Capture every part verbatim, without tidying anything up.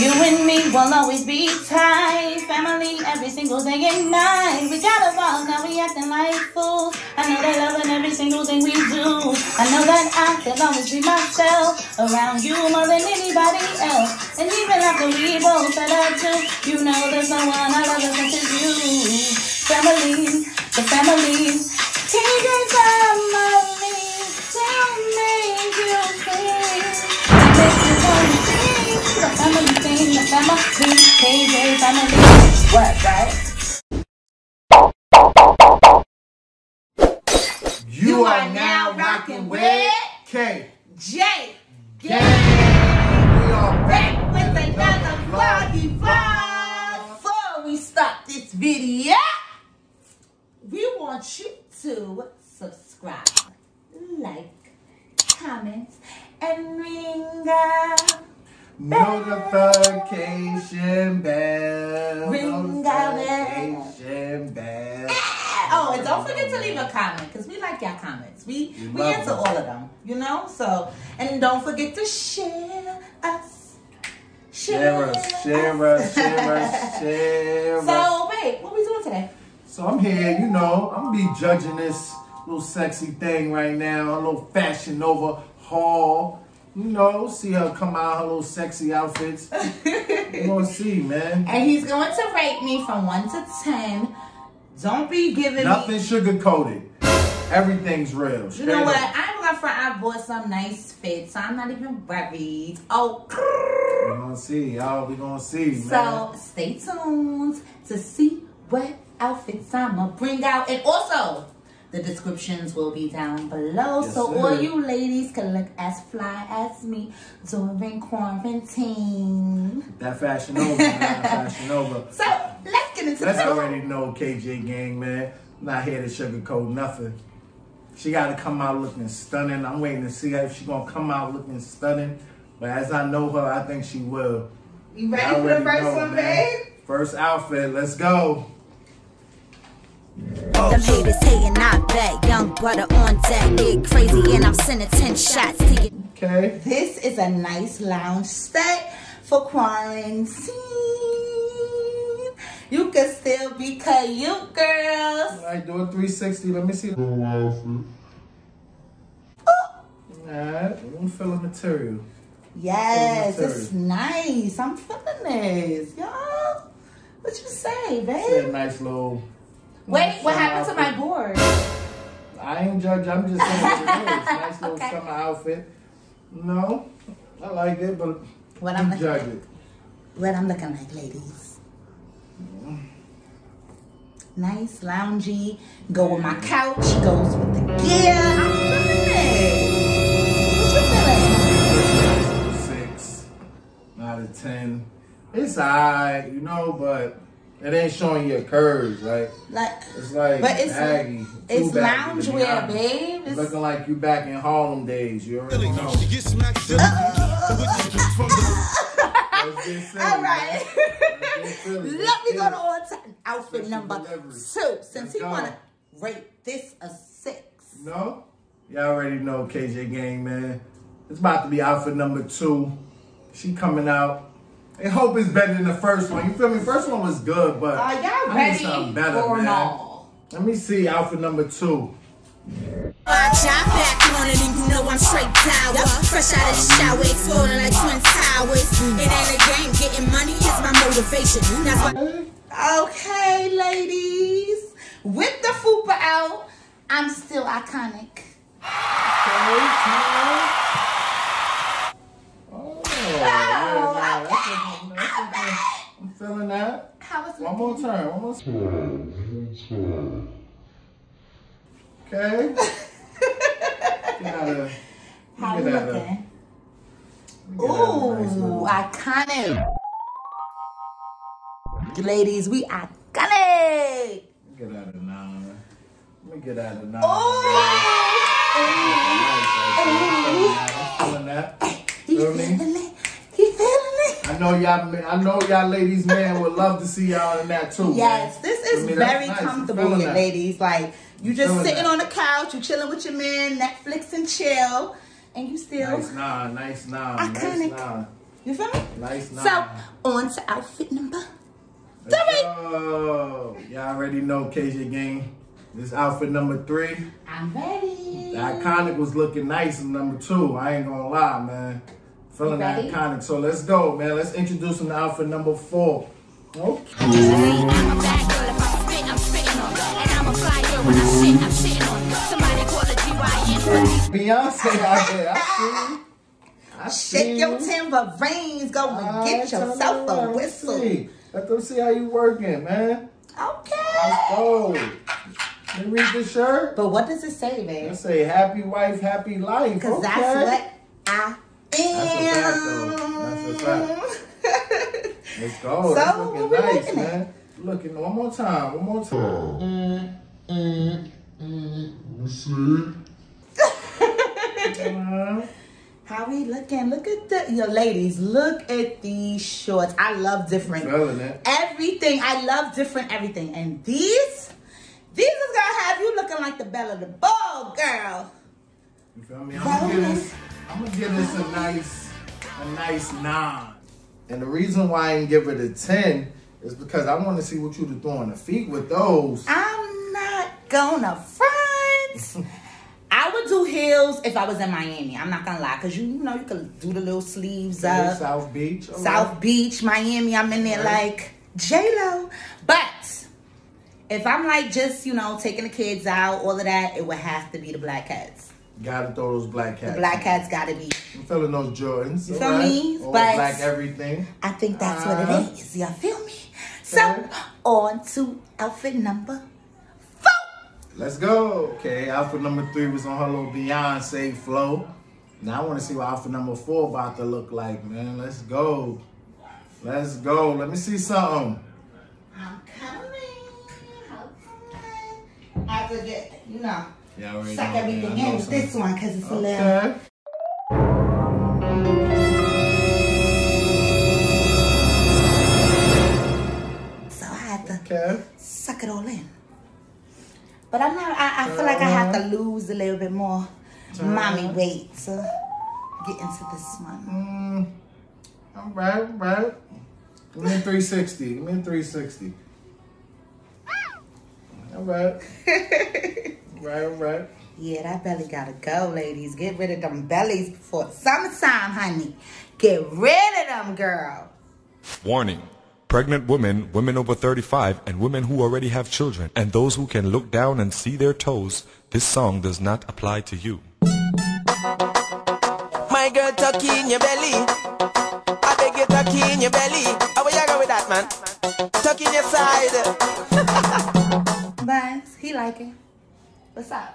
You and me will always be tight. Family every single day and night. We got along, now we acting like fools. I know they loving every single thing we do. I know that I can always be myself around you more than anybody else. And even after we both set up too, you know there's no one I love as much as you. Family, the family, K J family. K J family. What, right? You are now rocking with K J Gang. We are back with another vloggy vlog. Before we stop this video, we want you to subscribe, like, comment, and ring up. Notification bell. Ring notification bell. bell. Oh, and don't forget to leave a comment because we like y'all comments. We we, we answer them. all of them, you know. So and don't forget to share us. Share, share us. Share us. Share us. Share us. So wait, what are we doing today? So I'm here, you know. I'm gonna be judging this little sexy thing right now. A little Fashion Nova haul. You know, see her come out, her little sexy outfits. You're gonna see, man. And he's going to rate me from one to ten. Don't be giving Nothing me... Nothing sugar-coated. Everything's real. You know what? Up. I'm gonna front, I bought some nice fits, so I'm not even worried. Oh, we're gonna see, y'all. We're gonna see, man. So, stay tuned to see what outfits I'm gonna bring out. And also... the descriptions will be down below, yes, so sir. all you ladies can look as fly as me during quarantine. That Fashion Nova, man. Fashion Nova. So, let's get into it. Let's already know K J Gang, man. I'm not here to sugarcoat nothing. She got to come out looking stunning. I'm waiting to see if she's going to come out looking stunning. But as I know her, I think she will. You ready for the first know, one, man. babe? First outfit. Let's go. Them haters hating, I bet. Young brother on deck. Get crazy and I'm sending ten shots to you. Okay. This is a nice lounge set for quarantine. You can still be cute, girls. All right, do a three sixty. Let me see. Oh. All right, I'm feeling material. Yes, feeling material. It's nice. I'm feeling this, y'all. What you say, babe? It's a nice little... Wait, what happened outfit. to my board? I ain't judge. I'm just saying it's nice little okay. summer outfit. No, I like it, but what I'm judge like, it. What I'm looking like, ladies. Mm. Nice, loungy. Go with my couch. Goes with the gear. I'm feeling it. What you feeling? Six out of ten. It's alright, you know, but. It ain't showing your curves, like, like it's like but it's, baggy. It's loungewear, babe. It's looking like you back in Harlem days. You already know. All right. Let me go to all-time outfit number two, since he wanna rate this a six. No, y'all already know K J Gang, man. It's about to be outfit number two. She coming out. I hope it's better than the first one. You feel me? First one was good, but uh, y'all ready need something better, for man. No. Let me see outfit number two. Watch out back on it, and you know I'm straight down. Fresh out of the shower, exploding like Twin Towers. It ain't a game, getting money is my motivation. That's why. Okay, ladies, with the fupa out, I'm still iconic. Okay, I'm feeling that. How is it? One more time. One more time. Okay. Get out of. How you looking? Ooh, iconic. Ladies, we iconic. Get out of now. Let me get out of now. Ooh. Ooh. Feeling that. I know y'all, I know y'all ladies, man, would love to see y'all in that too. Yes, man. This is I mean, very nice. comfortable, ladies. Like you just feeling sitting that. on the couch, you chilling with your man, Netflix and chill, and you still nice, nah, nice, nah, iconic. nice, nah. You feel me? Nice, nice. So, on to outfit number three. Y'all already know, K J Gang. This outfit number three. I'm ready. The iconic was looking nice in number two. I ain't gonna lie, man. Feeling iconic. So let's go, man. Let's introduce them to outfit number four. Okay. I'm a bad girl. If I spit, I'm spitting on her. And I'm a fly girl. When I shit, I'm shitting on her. Somebody call a G Y N. Beyonce out there. I see. I shake your tambourines, go and I get yourself a whistle. See. Let them see how you working, man. Okay. Let's go. Let me read this shirt. But what does it say, man? It say happy wife, happy life. Because okay. That's what I am. That's a fact, though. That's a fact. Let's go. So, that's looking nice, looking man. Looking one more time, one more time. Mm, mm, mm. Let me see. uh, How we looking? Look at the, yo, ladies, look at these shorts. I love different everything. I love different everything. And these, these is gonna have you looking like the belle of the ball, girl. You feel me? I'm gonna give this, I'm gonna give this a nice, a nice nine. And the reason why I didn't give it a ten is because I want to see what you do throwing the feet with those. I'm not gonna front. I would do heels if I was in Miami. I'm not gonna lie, cause you, you know you can do the little sleeves up. South Beach, okay. South Beach, Miami. I'm in there right. Like J Lo. But if I'm like just you know taking the kids out, all of that, it would have to be the black cats. Gotta throw those black cats. The black cats gotta be. I'm feeling those Jordans. You feel right? me? All but black everything. I think that's uh, what it is. Y'all feel me? So okay. On to outfit number. Let's go. Okay, outfit number three was on her little Beyonce flow. Now I want to see what outfit number four about to look like, man. Let's go. Let's go. Let me see something. I'm coming. I'm coming. I could get, you know, yeah, already suck know, everything in with this one because it's okay. a little... So I had to okay. suck it all in. But I'm not, I, I feel like I have to lose a little bit more mommy weight to get into this one. Mm, all right, all right. Give me a three sixty. Give me a three sixty. All right. All right, all right. Yeah, that belly gotta go, ladies. Get rid of them bellies before summertime, honey. Get rid of them, girl. Warning. Pregnant women, women over thirty-five, and women who already have children, and those who can look down and see their toes, this song does not apply to you. My girl, tuck in your belly. I beg you, tuck in your belly. How will you go with that, man? Tuck in your side. Buns, he like it. What's up?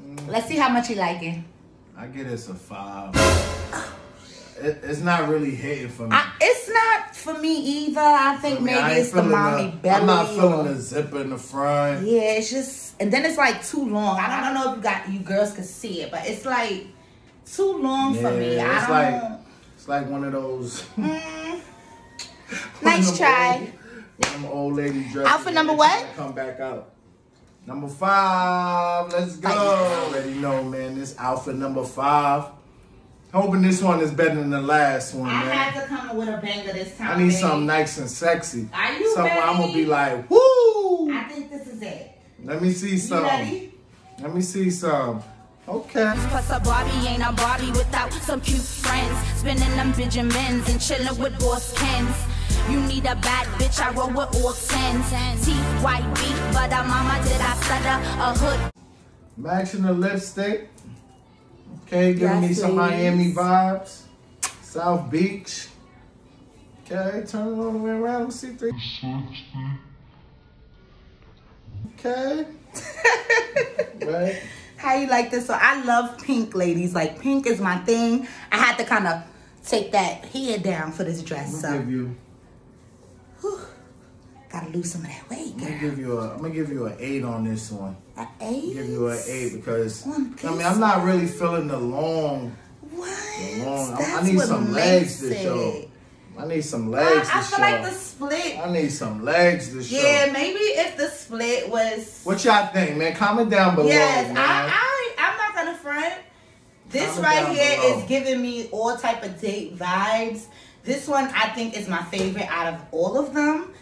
Mm. Let's see how much he like it. I get it's a five. It, it's not really hitting for me. I, it's not for me either. I think I mean, maybe I it's the mommy the, belly. I'm not feeling or, the zipper in the front. Yeah, it's just, and then it's like too long. I, I don't know if you got you girls can see it, but it's like too long yeah, for me. I it's don't, like it's like one of those. Mm, nice try. Some old lady dress. Outfit number what? Come back out. Number five. Let's go. I already know, man. This outfit number five. Hoping this one is better than the last one, I man. I had to come with a banger this time, I need baby. something nice and sexy. Are you something ready? I'm going to be like, woo! I think this is it. Let me see some. You ready? Let me see some. Okay. Plus a Barbie ain't a Barbie without some cute friends. Spinning them Benjamins and chilling with boss Kens. You need a bad bitch, I roll with all tens. Teeth white beat, but a mama did I stutter a hood. Matching the lipstick. Okay, giving yes, me some Miami vibes. South Beach. Okay, turn it all the way around. Let's see three. Okay. Right. How you like this? So I love pink, ladies. Like pink is my thing. I had to kind of take that head down for this dress. So. Give you. Whew. Gotta lose some of that weight, girl. I'm gonna give you a, I'm gonna give you an eight on this one. An eight? Give you an eight because one I mean I'm not really feeling the long. What? The long. I, I need what some legs to show. I need some legs I, I to show. I feel like the split. I need some legs to show. Yeah, maybe if the split was. What y'all think, man? Comment down below. Yes, man. I, I I'm not gonna front. This right here is giving me all type of date vibes. This one I think is my favorite out of all of them.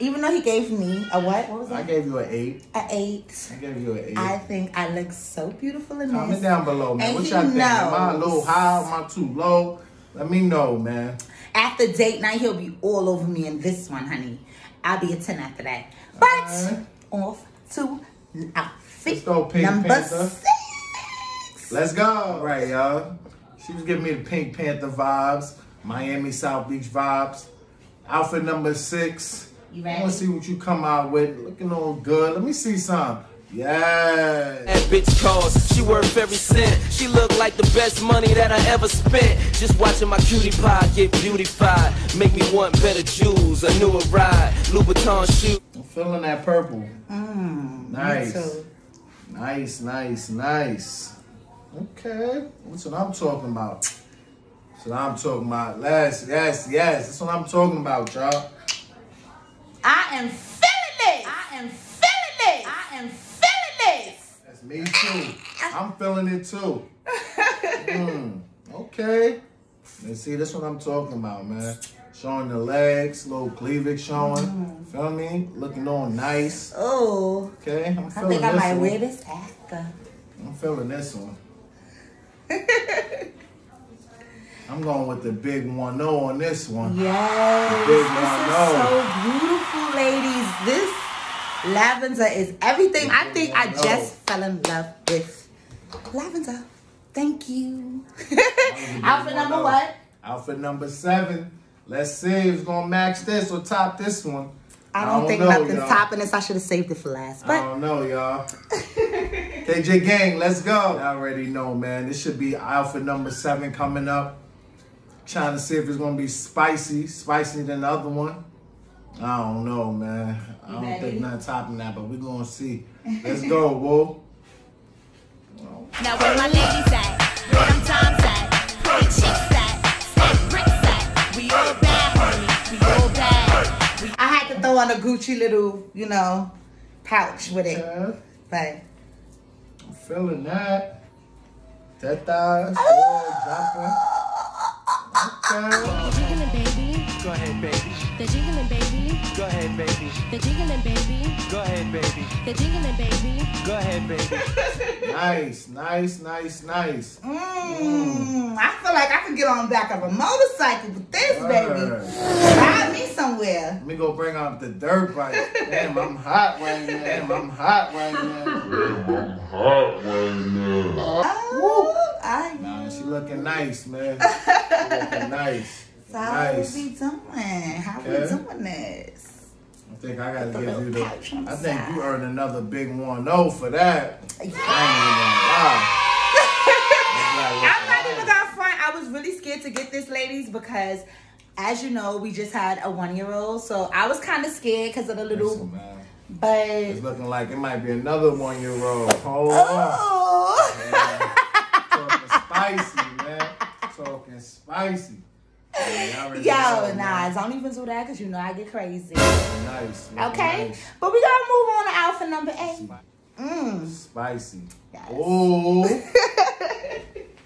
Even though he gave me a what? What was that? I gave you an eight. An eight. I gave you an eight. I think I look so beautiful in this. Comment down below, man. And what y'all think? Am I a little high? Am I too low? Let me know, man. After date night, he'll be all over me in this one, honey. I'll be a ten after that. But right. Off to outfit number Panther. six. Let's go. All right, y'all. She was giving me the Pink Panther vibes, Miami South Beach vibes. Outfit number six. You ready? I want to see what you come out with. Looking all good. Let me see some. Yes. That bitch cost. She worth every cent. She look like the best money that I ever spent. Just watching my cutie pie get beautified. Make me want better jewels. A newer ride. Louboutin shoe. I'm feeling that purple. Mm, nice. Nice, nice, nice. Okay. That's what I'm talking about. That's what I'm talking about. Yes, yes, yes. That's what I'm talking about, y'all. I am feeling this. I am feeling this. I am feeling this. That's me too. I'm feeling it too. mm, okay. Let's see, that's what I'm talking about, man. Showing the legs, little cleavage showing. Mm. Feel me? Looking all nice. Oh. Okay. I'm feeling this one. I think I might wear this after. I'm feeling this one. I'm going with the big one oh on this one. Yes. The big one oh. So beautiful. Ladies, this lavender is everything. I think I just fell in love with lavender. Thank you. Outfit number what? Outfit number seven. Let's see if it's gonna match this or top this one. I don't, I don't think nothing's topping this. I should have saved it for last. But I don't know, y'all. K J Gang, let's go. I already know, man. This should be outfit number seven coming up. Trying to see if it's gonna be spicy, spicier than the other one. I don't know, man. I don't Ready? think nothing topping that, but we're going to see. Let's go, whoa. Oh. Now where my ladies at? Where them times at? Pretty chicks at? Stick bricks at? We all bad, homie. We all bad. We I had to throw on a Gucci little, you know, pouch with it. Yeah. But I'm feeling that. That thighs. Oh. Jumping. Okay. Baby. Go ahead, baby. The jiggling baby. Go ahead, baby. The jiggling baby. Go ahead, baby. The jiggling baby. Go ahead, baby. Nice, nice, nice, nice. Mmm. Mm. I feel like I could get on the back of a motorcycle with this, baby. Drive me somewhere. Let me go bring out the dirt bike. Damn, I'm hot right now. Damn, I'm hot right now. Damn, I'm hot right now. Oh, Woo. I know. Nah, she looking nice, man. She looking nice. So how nice. we be doing? How okay. we doing this? I think I gotta give you the. I think side. you earned another big one oh for that. Yeah. I ain't even gonna lie. I'm not even gonna front. I was really scared to get this, ladies, because as you know, we just had a one year old, so I was kind of scared because of the little. Listen, man. But it's looking like it might be another one year old. Hold oh. on. Talking spicy, man. Talking spicy. Yeah, Yo, know, nah, man. don't even do that because you know I get crazy. Nice. Okay, nice. But we gotta move on to outfit number eight. Mmm. Spicy. Yes. Oh.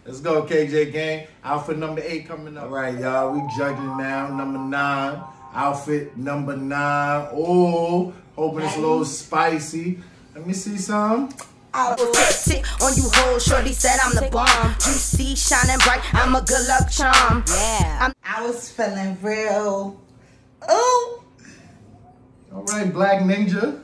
Let's go, K J Gang. Outfit number eight coming up. All right, y'all, we judging now. Number nine. Outfit number nine. Oh, hoping nice. It's a little spicy. Let me see some. I will sit on you whole, shorty said I'm the bomb. Juicy, shining bright, I'm a good luck charm. Yeah. I'm I was feeling real. Ooh. Alright, Black Ninja.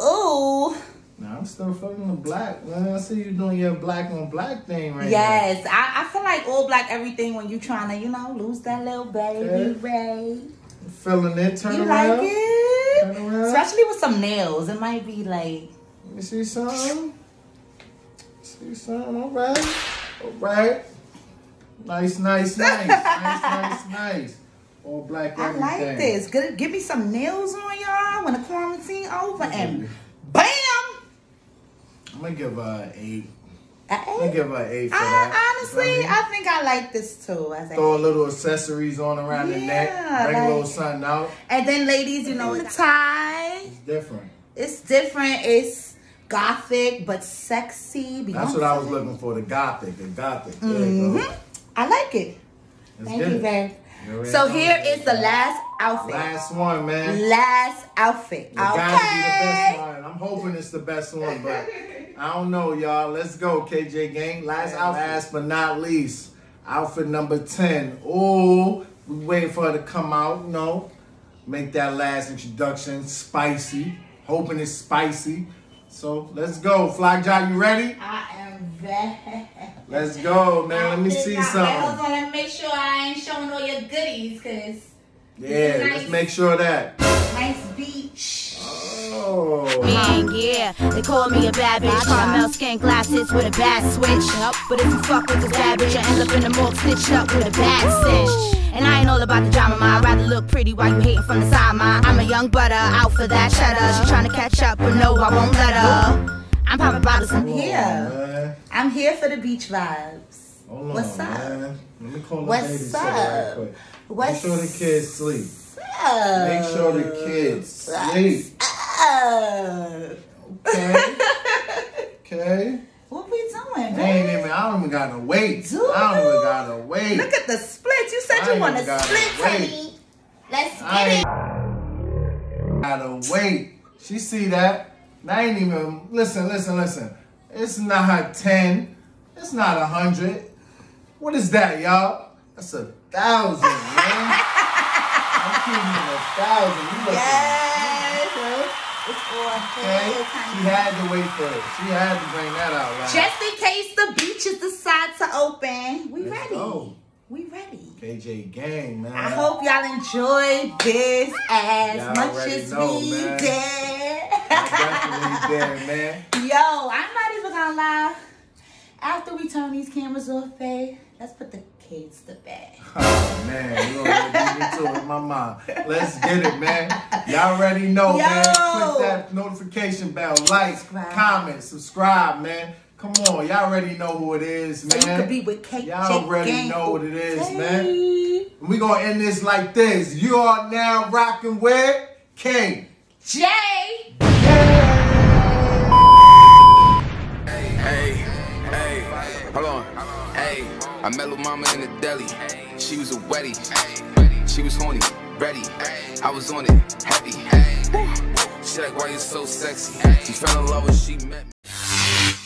Ooh. Now I'm still feeling the black. Well, I see you doing your black on black thing right now. Yes, I, I feel like all black everything when you trying to, you know, lose that little baby, okay. Ray. I'm feeling it, turn you around. You like it? Turn around. Especially with some nails. It might be like. Let me see some. See something, all right, all right. Nice, nice, nice, nice, nice, nice. All black everything. I like this. Good. Give me some nails on, y'all, when the quarantine over, and bam. I'm gonna give her an eight. An eight? I'm gonna give her an eight for I, that. Honestly, you know what I mean? I think I like this too. I Throw a little accessories on around yeah, the neck, bring like, a little something out. And then, ladies, you know, the tie. It's different. It's different. It's gothic but sexy. Beyonce. That's what I was looking for, the gothic, the gothic. There mm-hmm. you go. I like it. That's Thank good. you, babe. You're so here is the last outfit. Last one, man. Last outfit. It okay. gotta be the best one. I'm hoping it's the best one, but I don't know, y'all. Let's go, K J Gang. Last outfit. Last but not least, outfit number ten. Oh, we waiting for her to come out. No, make that last introduction spicy. Hoping it's spicy. So let's go, Fly Jah. You ready? I am ready. Let's go, man. Let me see something. Hold on, let me make sure I ain't showing all your goodies, cause yeah, nice, let's make sure that nice beach. Oh, yeah. They call me a bad bitch. Caramel skin glasses with a bad switch. Up, but if you fuck with this bad bitch, I end up in the mall stitched up with a bad cinch. And I ain't all about the drama, ma. I'd rather look pretty while you hating from the side, ma. I'm a young butter, out for that cheddar. She trying to catch up, but no, I won't let her. I'm popping bottles. I'm here. Man. I'm here for the beach vibes. Hold What's on, up? Man. Let me call the What's up? Real quick. What's Make sure the kids sleep. Up? Make sure the kids sleep. Up? Okay. Okay. What we doing, man? Hey, I don't even got to wait. Dude. I don't even got to wait. Look at the splits. You said I you want to split, honey. Let's get I it. Got to wait. She see that. I ain't even... Listen, listen, listen. It's not ten. It's not one hundred. What is that, y'all? That's a thousand, man. I'm keeping a thousand. You look yes. It's okay. She had to wait for it. She had to bring that out. Right? Just in case the beaches decide to open, we Let's ready. Go. We ready. K J Gang, man. I hope y'all enjoyed this as much as know, we man. did. I definitely did, man. Yo, I'm not even gonna lie. After we turn these cameras off, babe, let's put the kids to bed. Oh, man. You already do me to it, my mom. Let's get it, man. Y'all already know, Yo. man. Click that notification bell. Like, subscribe. comment, subscribe, man. Come on. Y'all already know who it is, man. So you could be with K J Y'all already Gang. know what it is, hey. man. And we going to end this like this. You are now rocking with K J. Yeah. Hold on, hey, I met Lil Mama in the deli. She was a weddie, she was horny, ready. I was on it, heavy. She like, why you so sexy? She fell in love when she met me.